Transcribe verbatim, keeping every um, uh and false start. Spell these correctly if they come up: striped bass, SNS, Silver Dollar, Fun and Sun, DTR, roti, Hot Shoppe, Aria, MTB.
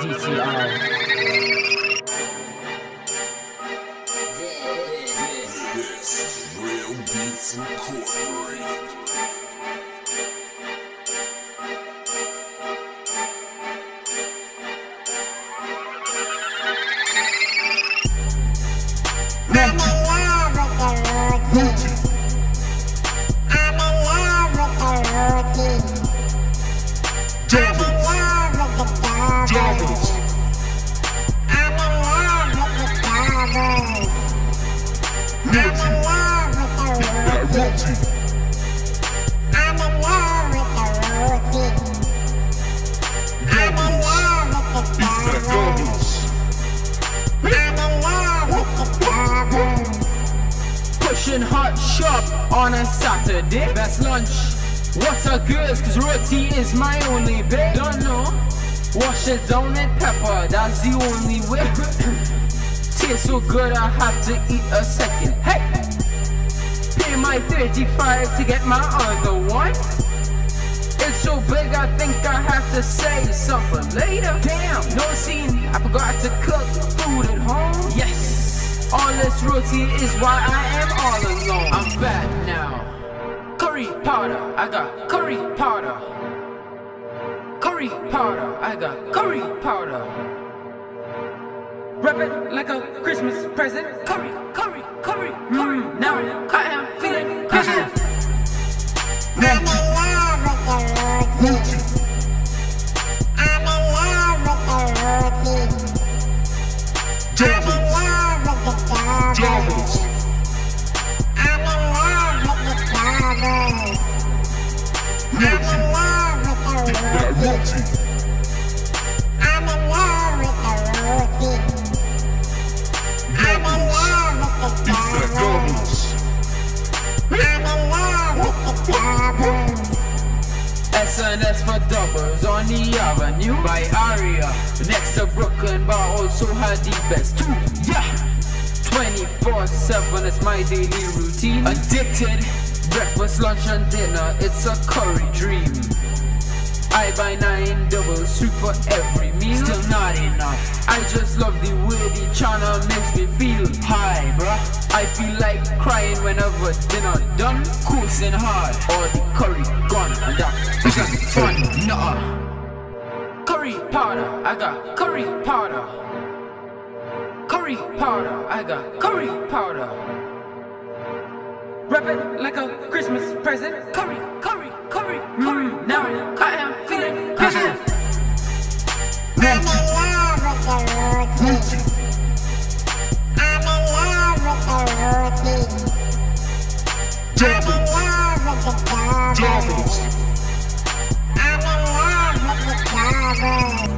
D T R. Hot shop on a Saturday. Best lunch, what a girls, cause roti is my only bit. Don't know, wash it down with pepper, that's the only way. Tastes so good I have to eat a second. Hey, pay my thirty-five to get my other one. It's so big I think I have to save some for later. Damn, no scene, I forgot to cook food at home. Yes, all this roti is why I am all alone. I'm back now. Curry powder, I got curry powder. Curry powder, I got curry powder. Wrap it like a Christmas present. Curry, curry, curry, curry. Mm, now I am feeling Christmas. I'm in love with the roti. I'm in love with the roti. I'm in love. I'm in love with the garbage. I'm in love with the roti. I'm in love with the roti. I'm in love with the garbage. I'm in love with the garbage. S N S for doubles on the avenue by Aria. Next to Brooklyn, but also had the best too. Yeah. twenty-four seven is my daily routine. Addicted, breakfast, lunch and dinner, it's a curry dream. I buy nine doubles, two for every meal. Still not enough, I just love the way the channel makes me feel high, bruh. I feel like crying whenever dinner done. Coasting hard, all the curry gone, and that isn't fun, nuh-uh. Curry powder, I got curry powder. Curry powder, I got curry powder. Wrap it like a Christmas present. Curry, curry, curry, curry. Mm, now I am feeling Christmas. I'm in love with the roti. I'm in love with the roti. I'm in love with the garbage. I'm in love with the garbage.